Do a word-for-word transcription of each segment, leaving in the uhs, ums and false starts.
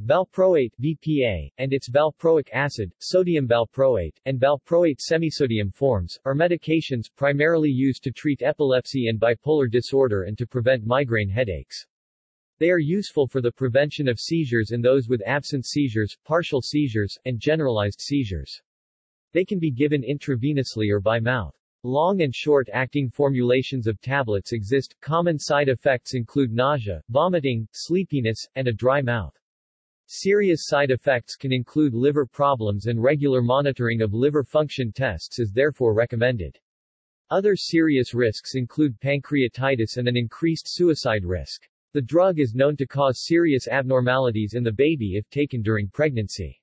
valproate (V P A), and its valproic acid, sodium valproate, and valproate semisodium forms, are medications primarily used to treat epilepsy and bipolar disorder and to prevent migraine headaches. They are useful for the prevention of seizures in those with absent seizures, partial seizures, and generalized seizures. They can be given intravenously or by mouth. Long and short-acting formulations of tablets exist. Common side effects include nausea, vomiting, sleepiness, and a dry mouth. Serious side effects can include liver problems, and regular monitoring of liver function tests is therefore recommended. Other serious risks include pancreatitis and an increased suicide risk. The drug is known to cause serious abnormalities in the baby if taken during pregnancy.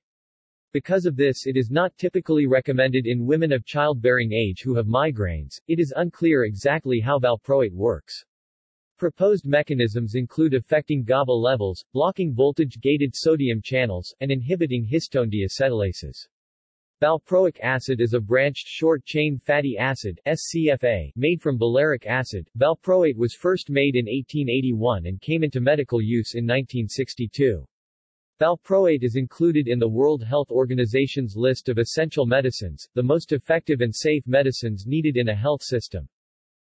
Because of this, it is not typically recommended in women of childbearing age who have migraines. It is unclear exactly how valproate works. Proposed mechanisms include affecting GABA levels, blocking voltage-gated sodium channels, and inhibiting histone deacetylases. Valproic acid is a branched short-chain fatty acid S C F A, made from valeric acid. Valproate was first made in eighteen eighty-one and came into medical use in nineteen sixty-two. Valproate is included in the World Health Organization's list of essential medicines, the most effective and safe medicines needed in a health system.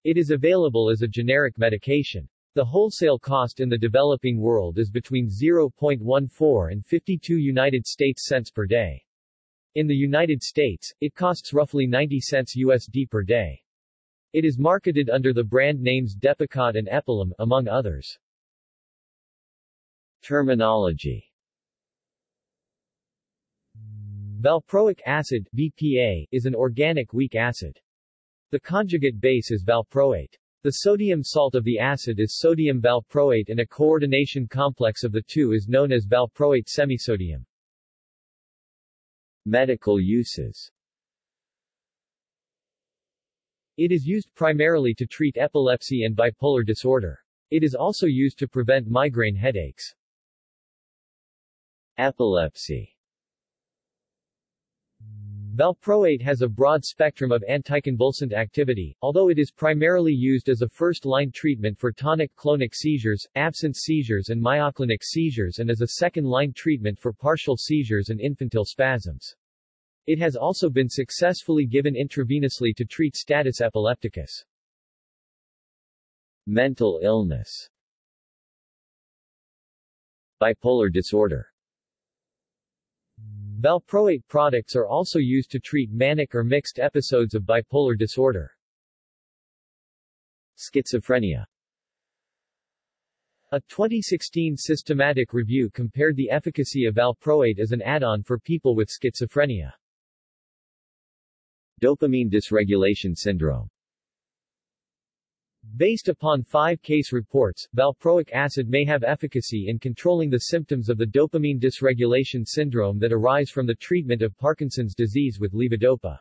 It is available as a generic medication. The wholesale cost in the developing world is between zero point one four and fifty-two United States cents per day. In the United States, it costs roughly ninety cents U S D per day. It is marketed under the brand names Depakote and Epilim, among others. Terminology. Valproic acid (V P A) is an organic weak acid. The conjugate base is valproate. The sodium salt of the acid is sodium valproate, and a coordination complex of the two is known as valproate semisodium. Medical uses. It is used primarily to treat epilepsy and bipolar disorder. It is also used to prevent migraine headaches. Epilepsy. Valproate has a broad spectrum of anticonvulsant activity, although it is primarily used as a first-line treatment for tonic-clonic seizures, absence seizures and myoclonic seizures, and as a second-line treatment for partial seizures and infantile spasms. It has also been successfully given intravenously to treat status epilepticus. Mental illness. Bipolar disorder. Valproate products are also used to treat manic or mixed episodes of bipolar disorder. Schizophrenia. A twenty sixteen systematic review compared the efficacy of valproate as an add-on for people with schizophrenia. Dopamine dysregulation syndrome. Based upon five case reports, valproic acid may have efficacy in controlling the symptoms of the dopamine dysregulation syndrome that arise from the treatment of Parkinson's disease with levodopa.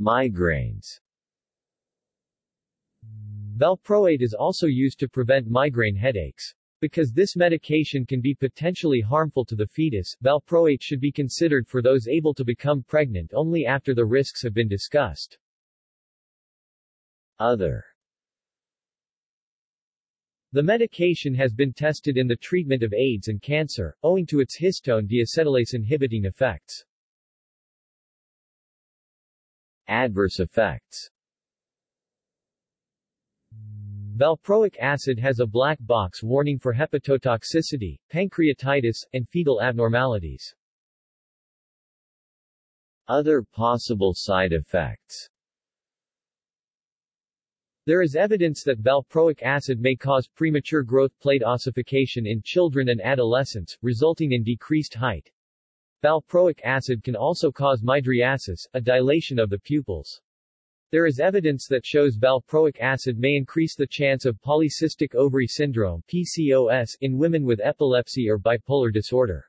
Migraines. Valproate is also used to prevent migraine headaches. Because this medication can be potentially harmful to the fetus, valproate should be considered for those able to become pregnant only after the risks have been discussed. Other. The medication has been tested in the treatment of AIDS and cancer, owing to its histone deacetylase inhibiting effects. Adverse effects. Valproic acid has a black box warning for hepatotoxicity, pancreatitis, and fetal abnormalities. Other possible side effects. There is evidence that valproic acid may cause premature growth plate ossification in children and adolescents, resulting in decreased height. Valproic acid can also cause mydriasis, a dilation of the pupils. There is evidence that shows valproic acid may increase the chance of polycystic ovary syndrome (P C O S) in women with epilepsy or bipolar disorder.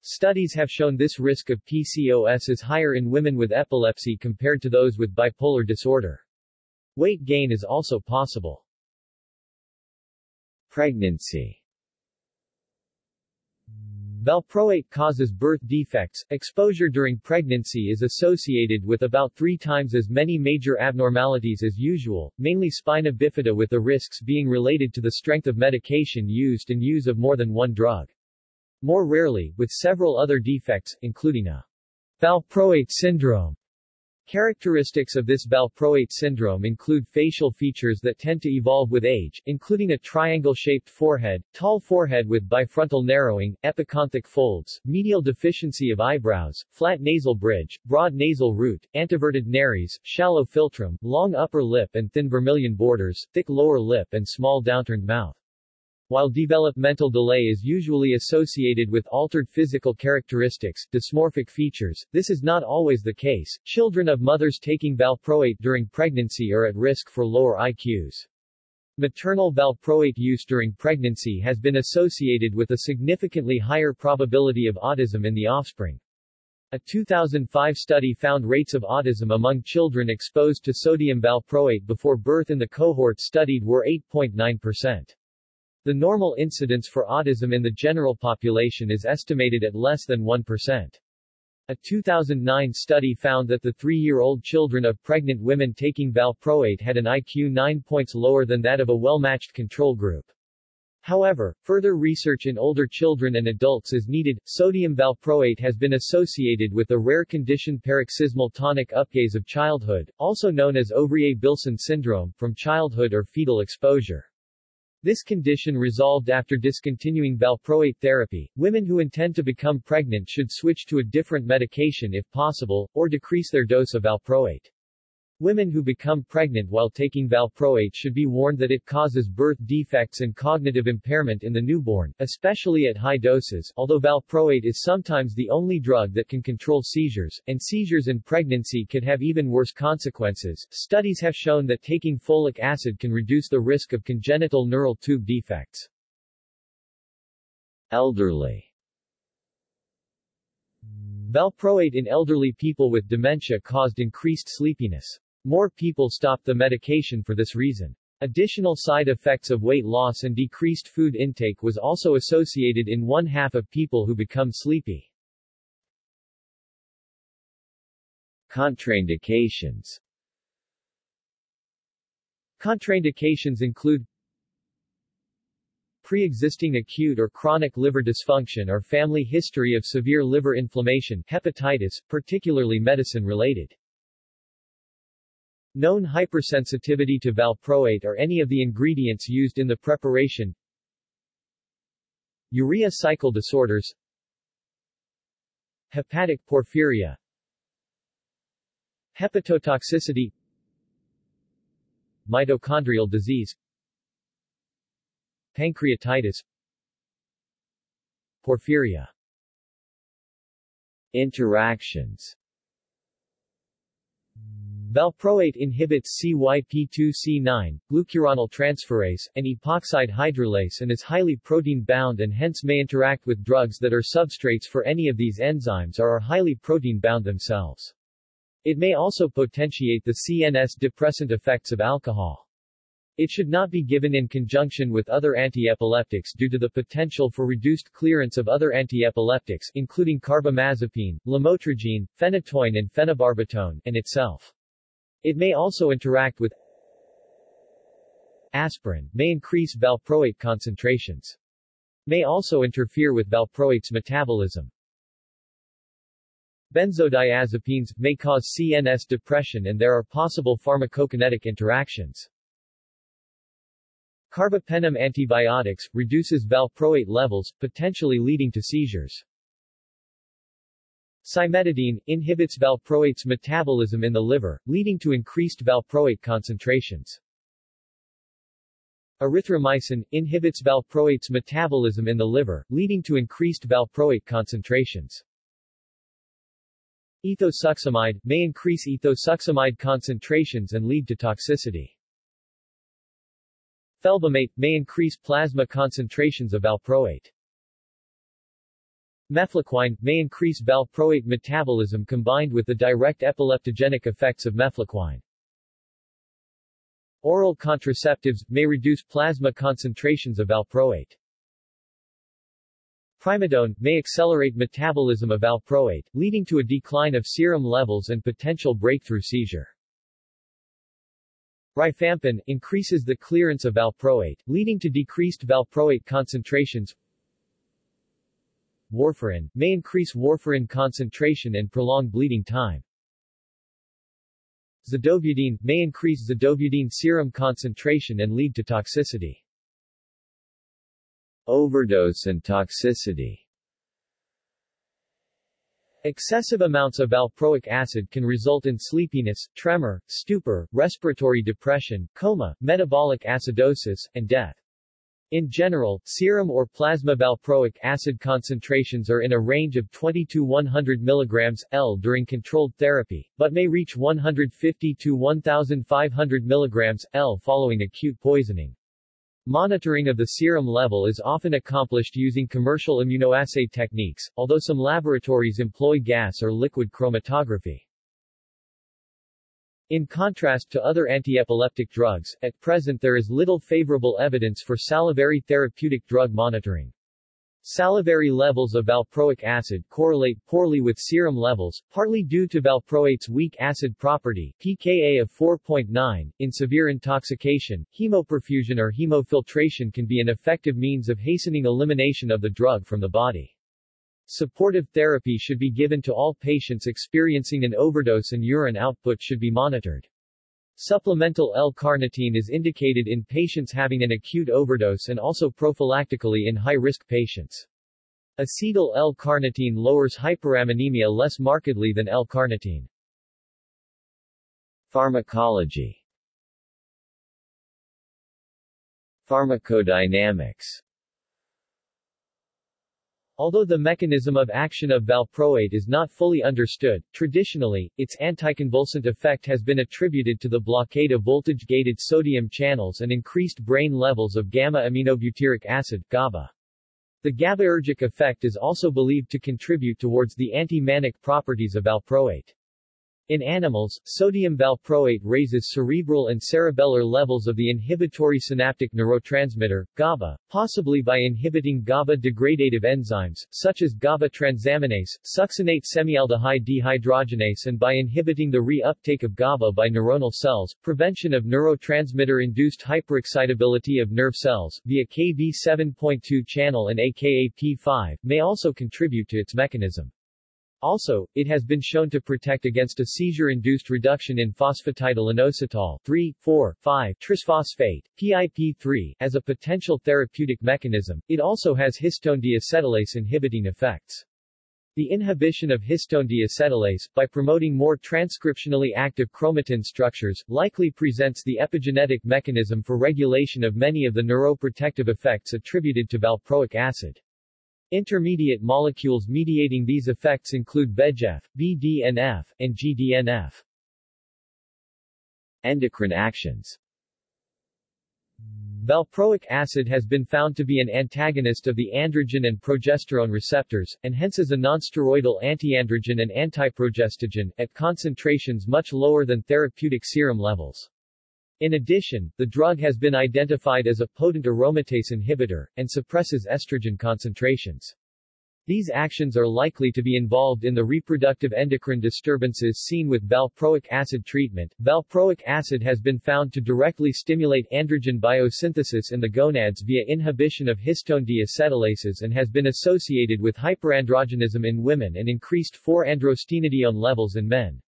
Studies have shown this risk of P C O S is higher in women with epilepsy compared to those with bipolar disorder. Weight gain is also possible. Pregnancy. Valproate causes birth defects. Exposure during pregnancy is associated with about three times as many major abnormalities as usual, mainly spina bifida, with the risks being related to the strength of medication used and use of more than one drug. More rarely, with several other defects, including a valproate syndrome. Characteristics of this valproate syndrome include facial features that tend to evolve with age, including a triangle-shaped forehead, tall forehead with bifrontal narrowing, epiconchic folds, medial deficiency of eyebrows, flat nasal bridge, broad nasal root, antiverted nares, shallow philtrum, long upper lip and thin vermilion borders, thick lower lip and small downturned mouth. While developmental delay is usually associated with altered physical characteristics, dysmorphic features, this is not always the case. Children of mothers taking valproate during pregnancy are at risk for lower I Qs. Maternal valproate use during pregnancy has been associated with a significantly higher probability of autism in the offspring. A two thousand five study found rates of autism among children exposed to sodium valproate before birth in the cohort studied were eight point nine percent. The normal incidence for autism in the general population is estimated at less than one percent. A two thousand nine study found that the three-year-old children of pregnant women taking valproate had an I Q nine points lower than that of a well-matched control group. However, further research in older children and adults is needed. Sodium valproate has been associated with the rare condition paroxysmal tonic uptake of childhood, also known as Ovrye-Bilson syndrome, from childhood or fetal exposure. This condition resolved after discontinuing valproate therapy. Women who intend to become pregnant should switch to a different medication if possible, or decrease their dose of valproate. Women who become pregnant while taking valproate should be warned that it causes birth defects and cognitive impairment in the newborn, especially at high doses, although valproate is sometimes the only drug that can control seizures, and seizures in pregnancy could have even worse consequences. Studies have shown that taking folic acid can reduce the risk of congenital neural tube defects. Elderly. Valproate in elderly people with dementia caused increased sleepiness. More people stopped the medication for this reason. Additional side effects of weight loss and decreased food intake was also associated in one half of people who become sleepy. Contraindications. Contraindications include pre-existing acute or chronic liver dysfunction or family history of severe liver inflammation, hepatitis, particularly medicine-related. Known hypersensitivity to valproate or any of the ingredients used in the preparation. Urea cycle disorders. Hepatic porphyria. Hepatotoxicity. Mitochondrial disease. Pancreatitis. Porphyria. Interactions. Valproate inhibits C Y P two C nine, glucuronyl transferase, and epoxide hydrolase and is highly protein-bound and hence may interact with drugs that are substrates for any of these enzymes or are highly protein-bound themselves. It may also potentiate the C N S depressant effects of alcohol. It should not be given in conjunction with other antiepileptics due to the potential for reduced clearance of other antiepileptics, including carbamazepine, lamotrigine, phenytoin and phenobarbitone, in itself. It may also interact with aspirin, may increase valproate concentrations. May also interfere with valproate's metabolism. Benzodiazepines, may cause C N S depression and there are possible pharmacokinetic interactions. Carbapenem antibiotics, reduces valproate levels, potentially leading to seizures. Cimetidine, inhibits valproate's metabolism in the liver, leading to increased valproate concentrations. Erythromycin, inhibits valproate's metabolism in the liver, leading to increased valproate concentrations. Ethosuximide, may increase ethosuximide concentrations and lead to toxicity. Felbamate, may increase plasma concentrations of valproate. Mefloquine, may increase valproate metabolism combined with the direct epileptogenic effects of mefloquine. Oral contraceptives, may reduce plasma concentrations of valproate. primidone, may accelerate metabolism of valproate, leading to a decline of serum levels and potential breakthrough seizure. Rifampin increases the clearance of valproate, leading to decreased valproate concentrations. Warfarin may increase warfarin concentration and prolong bleeding time. Zidovudine may increase zidovudine serum concentration and lead to toxicity. Overdose and toxicity. Excessive amounts of valproic acid can result in sleepiness, tremor, stupor, respiratory depression, coma, metabolic acidosis, and death. In general, serum or plasma valproic acid concentrations are in a range of twenty to one hundred milligrams per liter during controlled therapy, but may reach one hundred fifty to fifteen hundred milligrams per liter following acute poisoning. Monitoring of the serum level is often accomplished using commercial immunoassay techniques, although some laboratories employ gas or liquid chromatography. In contrast to other antiepileptic drugs, at present there is little favorable evidence for salivary therapeutic drug monitoring. Salivary levels of valproic acid correlate poorly with serum levels, partly due to valproate's weak acid property, pKa of four point nine. In severe intoxication, hemoperfusion or hemofiltration can be an effective means of hastening elimination of the drug from the body. Supportive therapy should be given to all patients experiencing an overdose and urine output should be monitored. Supplemental L-carnitine is indicated in patients having an acute overdose and also prophylactically in high-risk patients. Acetyl L-carnitine lowers hyperammonemia less markedly than L-carnitine. Pharmacology. Pharmacodynamics. Although the mechanism of action of valproate is not fully understood, traditionally, its anticonvulsant effect has been attributed to the blockade of voltage-gated sodium channels and increased brain levels of gamma-aminobutyric acid, GABA. The GABAergic effect is also believed to contribute towards the anti-manic properties of valproate. In animals, sodium valproate raises cerebral and cerebellar levels of the inhibitory synaptic neurotransmitter, GABA, possibly by inhibiting GABA degradative enzymes, such as GABA transaminase, succinate semialdehyde dehydrogenase, and by inhibiting the re-uptake of GABA by neuronal cells, prevention of neurotransmitter-induced hyperexcitability of nerve cells, via K V seven point two channel and A K A P five, may also contribute to its mechanism. Also, it has been shown to protect against a seizure-induced reduction in phosphatidylinositol three, four, five triphosphate, P I P three, as a potential therapeutic mechanism. It also has histone deacetylase inhibiting effects. The inhibition of histone deacetylase, by promoting more transcriptionally active chromatin structures, likely presents the epigenetic mechanism for regulation of many of the neuroprotective effects attributed to valproic acid. Intermediate molecules mediating these effects include V E G F, B D N F, and G D N F. Endocrine actions. Valproic acid has been found to be an antagonist of the androgen and progesterone receptors, and hence is a nonsteroidal antiandrogen and antiprogestogen, at concentrations much lower than therapeutic serum levels. In addition, the drug has been identified as a potent aromatase inhibitor, and suppresses estrogen concentrations. These actions are likely to be involved in the reproductive endocrine disturbances seen with valproic acid treatment. Valproic acid has been found to directly stimulate androgen biosynthesis in the gonads via inhibition of histone deacetylases and has been associated with hyperandrogenism in women and increased four androstenedione levels in men.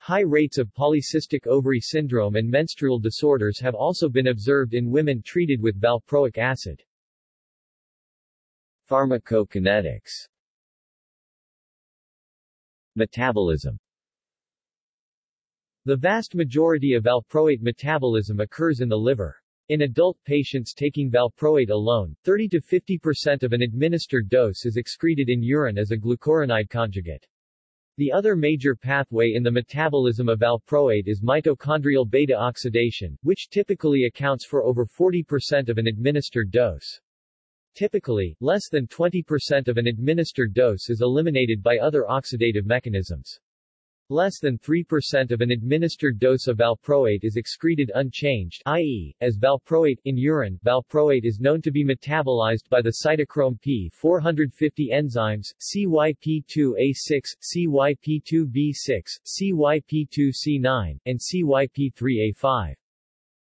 High rates of polycystic ovary syndrome and menstrual disorders have also been observed in women treated with valproic acid. Pharmacokinetics. Metabolism. The vast majority of valproate metabolism occurs in the liver. In adult patients taking valproate alone, thirty to fifty percent of an administered dose is excreted in urine as a glucuronide conjugate. The other major pathway in the metabolism of valproate is mitochondrial beta oxidation, which typically accounts for over forty percent of an administered dose. Typically, less than twenty percent of an administered dose is eliminated by other oxidative mechanisms. Less than three percent of an administered dose of valproate is excreted unchanged, that is, as valproate, in urine. Valproate is known to be metabolized by the cytochrome P four fifty enzymes, C Y P two A six, C Y P two B six, C Y P two C nine, and C Y P three A five.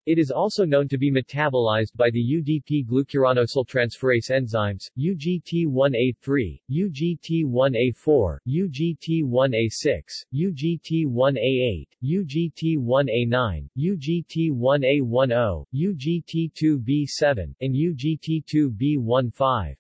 It is also known to be metabolized by the U D P-glucuronosyltransferase enzymes, U G T one A three, U G T one A four, U G T one A six, U G T one A eight, U G T one A nine, U G T one A ten, U G T two B seven, and U G T two B fifteen.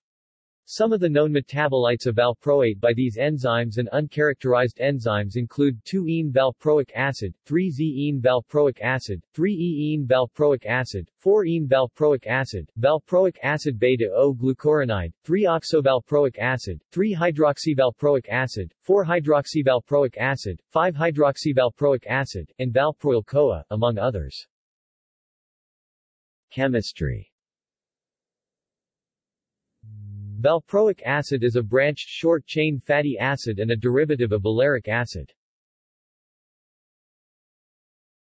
Some of the known metabolites of valproate by these enzymes and uncharacterized enzymes include two ene valproic acid, three zeene valproic acid, three eene valproic acid, four ene valproic acid, valproic acid beta zero glucuronide, three oxovalproic acid, three hydroxyvalproic acid, four hydroxyvalproic acid, five hydroxyvalproic acid, and valproyl CoA, among others. Chemistry. Valproic acid is a branched short-chain fatty acid and a derivative of valeric acid.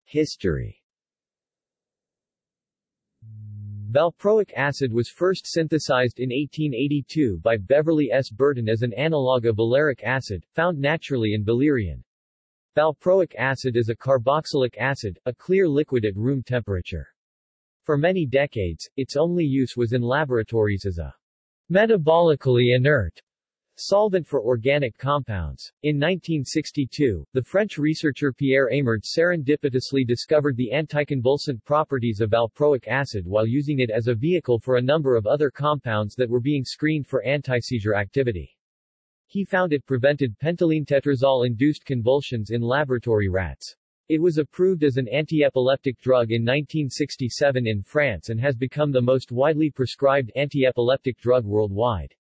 History. Valproic acid was first synthesized in eighteen eighty-two by Beverly S. Burton as an analog of valeric acid, found naturally in valerian. Valproic acid is a carboxylic acid, a clear liquid at room temperature. For many decades, its only use was in laboratories as a metabolically inert solvent for organic compounds. In nineteen sixty-two, the French researcher Pierre Eymard serendipitously discovered the anticonvulsant properties of valproic acid while using it as a vehicle for a number of other compounds that were being screened for anti-seizure activity. He found it prevented pentylenetetrazole-induced convulsions in laboratory rats. It was approved as an anti-epileptic drug in nineteen sixty-seven in France and has become the most widely prescribed anti-epileptic drug worldwide.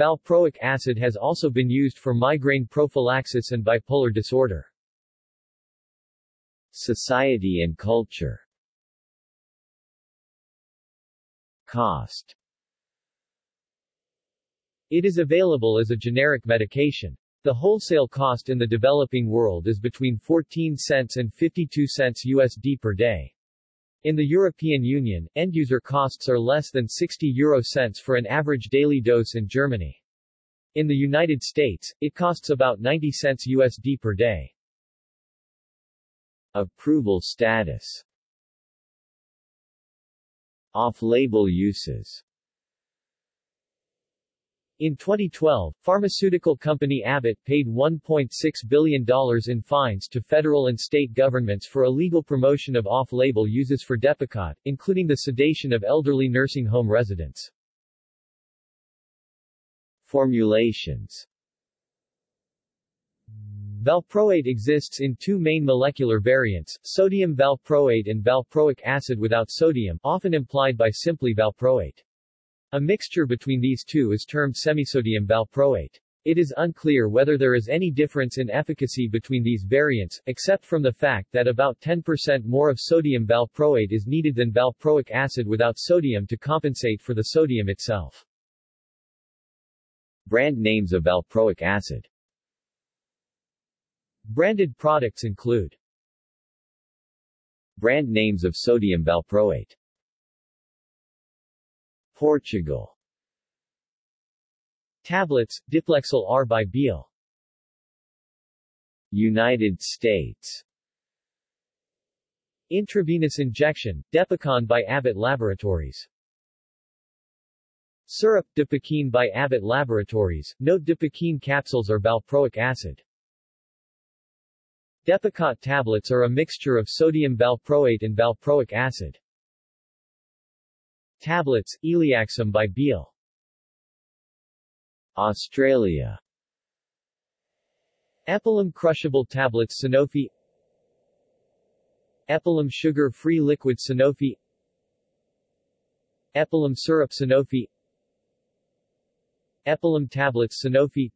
Valproic acid has also been used for migraine prophylaxis and bipolar disorder. Society and culture. Cost. It is available as a generic medication. The wholesale cost in the developing world is between fourteen cents and fifty-two cents U S D per day. In the European Union, end-user costs are less than sixty euro cents for an average daily dose in Germany. In the United States, it costs about ninety cents U S D per day. Approval status. Off-label uses. In twenty twelve, pharmaceutical company Abbott paid one point six billion dollars in fines to federal and state governments for illegal promotion of off-label uses for Depakote, including the sedation of elderly nursing home residents. Formulations. Valproate exists in two main molecular variants, sodium valproate and valproic acid without sodium, often implied by simply valproate. A mixture between these two is termed semisodium valproate. It is unclear whether there is any difference in efficacy between these variants, except from the fact that about ten percent more of sodium valproate is needed than valproic acid without sodium to compensate for the sodium itself. Brand names of valproic acid. Branded products include brand names of sodium valproate. Portugal. Tablets, Diplexel R by Beal. United States. Intravenous injection, Depacon by Abbott Laboratories. Syrup, Depakine by Abbott Laboratories. No Depakine capsules are valproic acid. Depakote tablets are a mixture of sodium valproate and valproic acid. Tablets, Eliaxim by Beal. Australia. Epilim crushable tablets Sanofi. Epilim sugar-free liquid Sanofi. Epilim syrup Sanofi. Epilim tablets Sanofi.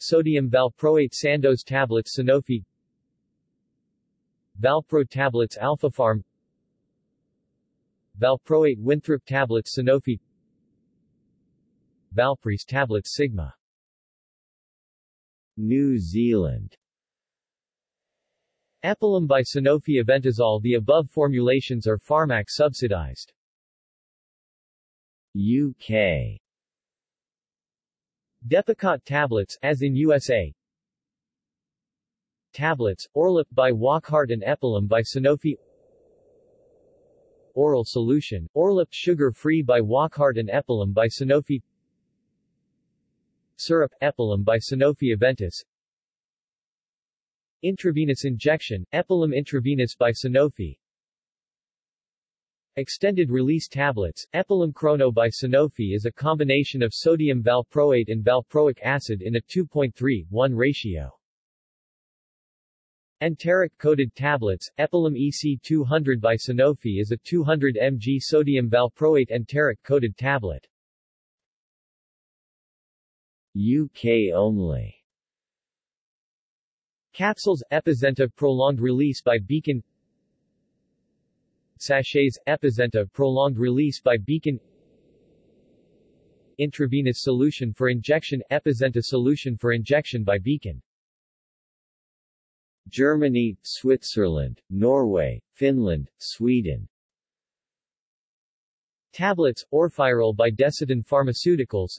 Sodium valproate Sandoz tablets Sanofi. Valpro tablets Alphafarm. Valproate Winthrop tablets Sanofi. Valprese tablets Sigma. New Zealand. Epilim by Sanofi Aventisol. The above formulations are Pharmac subsidized. U K. Depakote tablets, as in U S A. Tablets, Orlip by Walkhart and Epilim by Sanofi. Oral solution, Orlip sugar-free by Wockhardt and Epilim by Sanofi. Syrup, Epilim by Sanofi Aventis. Intravenous injection, Epilim intravenous by Sanofi. Extended-release tablets, Epilim Chrono by Sanofi is a combination of sodium valproate and valproic acid in a two point three one ratio. Enteric-coated tablets, Epilim E C two hundred by Sanofi is a two hundred milligrams sodium valproate enteric-coated tablet. U K only. Capsules, Epizenta prolonged release by Beacon. Sachets, Epizenta prolonged release by Beacon. Intravenous solution for injection, Epizenta solution for injection by Beacon. Germany, Switzerland, Norway, Finland, Sweden. Tablets, Orfiril by Decidon Pharmaceuticals.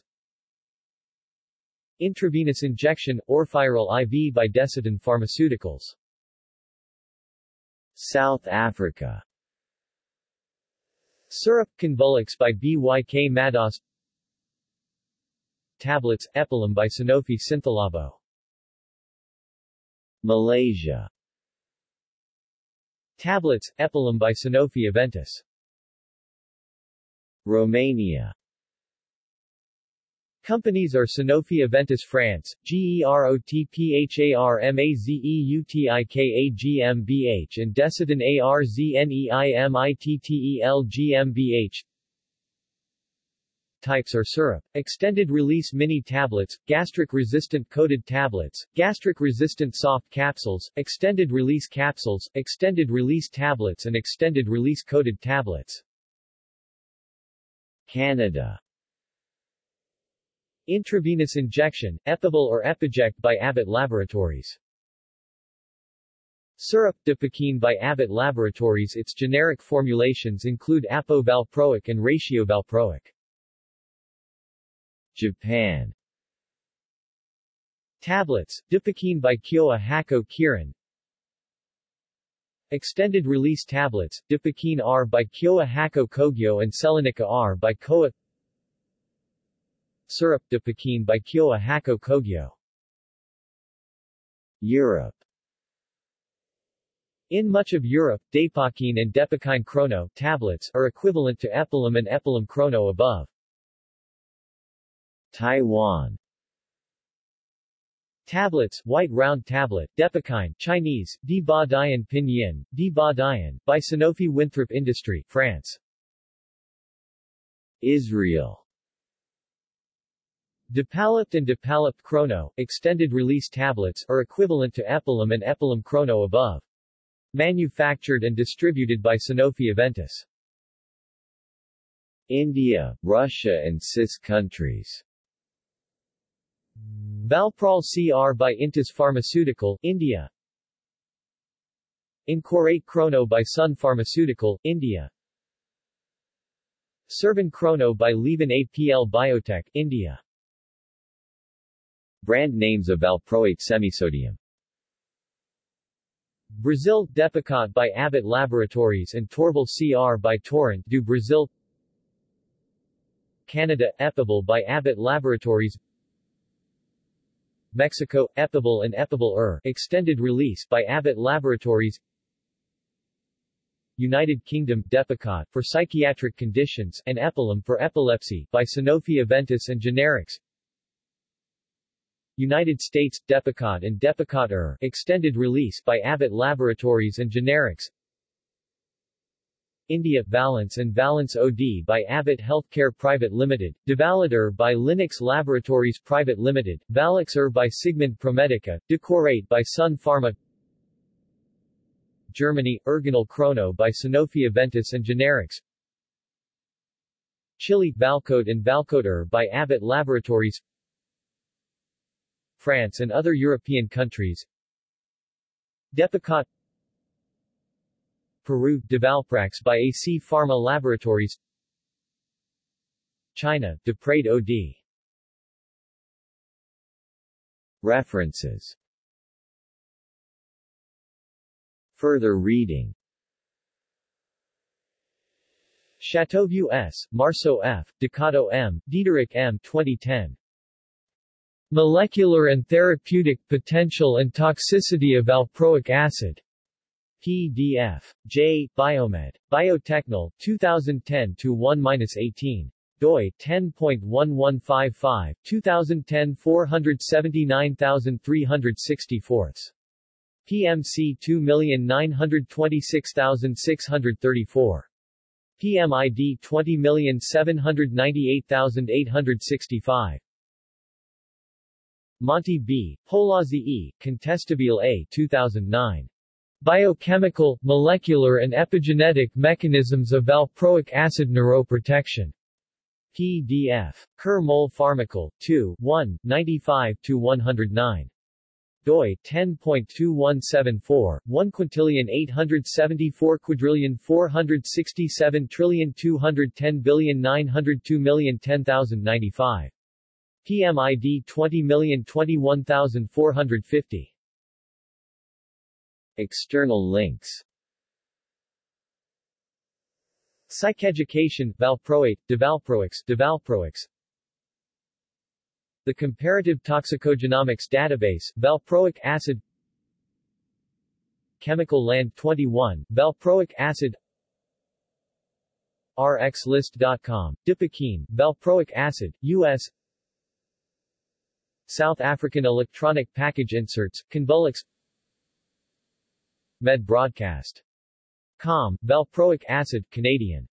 Intravenous injection, Orfiril I V by Decidon Pharmaceuticals. South Africa. Syrup, Convulix by B Y K Mados. Tablets, Epilim by Sanofi Syntholabo. Malaysia. Tablets, Epilim by Sanofi Aventis. Romania. Companies are Sanofi Aventis France, GEROTPHARMAZEUTIKA GmbH and Decidon ARZNEIMITTEL GmbH. Types are syrup, extended-release mini-tablets, gastric-resistant coated tablets, gastric-resistant soft capsules, extended-release capsules, extended-release tablets and extended-release coated tablets. Canada. Intravenous injection, Epival or Epiject by Abbott Laboratories. Syrup, Depakine by Abbott Laboratories. Its generic formulations include apovalproic and ratiovalproic. Japan. Tablets, Depakine by Kyowa Hakko Kirin. Extended-release tablets, Depakine R by Kyowa Hakko Kogyo and Selenica R by Kowa. Syrup, Depakine by Kyowa Hakko Kogyo. Europe. In much of Europe, Depakine and Depakine Chrono tablets are equivalent to Epilim and Epilim Chrono above. Taiwan. Tablets, white round tablet, Depakine, Chinese, De Ba Dian Pinyin, De Ba Dian, by Sanofi Winthrop Industry, France. Israel. Depalipt and Depalipt Chrono, extended-release tablets, are equivalent to Epilim and Epilim Chrono above. Manufactured and distributed by Sanofi Aventis. India, Russia and C I S countries. Valprol C R by Intas Pharmaceutical, India. Incorate Chrono by Sun Pharmaceutical, India. Servan Chrono by Leaven A P L Biotech, India. Brand names of valproate semisodium. Brazil, Depakote by Abbott Laboratories and Torval C R by Torrent do Brasil. Canada, Epival by Abbott Laboratories. Mexico, Epival and Epival-R, extended release by Abbott Laboratories. United Kingdom, Depakote for psychiatric conditions and Epilim for epilepsy by Sanofi Aventis and generics. United States, Depakote and Depakote-R, extended release by Abbott Laboratories and generics. India, Valence and Valence O D by Abbott Healthcare Private Limited, Devalid by Linux Laboratories Private Limited, Valixer by Sigmund Promedica, Decorate by Sun Pharma. Germany, Ergonal Chrono by Sanofi Aventis and generics. Chile, Valcote and Valcote-R by Abbott Laboratories. France and other European countries. Depakote, Peru, Devalprax by A C Pharma Laboratories. China, Deprade O D. References. Further reading. Chateauvieux S., Marceau F., Decato M., Diederich M. twenty ten. Molecular and Therapeutic Potential and Toxicity of Valproic Acid. P D F. J. Biomed. Biotechnol, twenty ten to one dash eighteen. doi, ten point one one five five, twenty ten four hundred seventy-nine thousand three hundred sixty-four. P M C two million nine hundred twenty-six thousand six hundred thirty-four. P M I D twenty million seven hundred ninety-eight thousand eight hundred sixty-five. Monti B., Polozzi E., Contestabile A. two thousand nine. Biochemical, Molecular and Epigenetic Mechanisms of Valproic Acid Neuroprotection. P D F. Kerr-Moll Pharmacal, two, one, ninety-five to one oh nine. doi, ten point two one seven four, one quintillion eight hundred seventy-four quadrillion four hundred sixty-seven trillion two hundred ten billion nine hundred two million ten thousand ninety-five. P M I D twenty million twenty-one thousand four hundred fifty. External links. Psycheducation, Valproate, Devalproix, Devalproix. The Comparative Toxicogenomics Database, Valproic Acid. Chemical Land twenty-one, Valproic Acid. R X list dot com, Depakine, Valproic Acid, U S. South African Electronic Package Inserts, Convulix. Med Broadcast. Com, Valproic Acid, Canadian.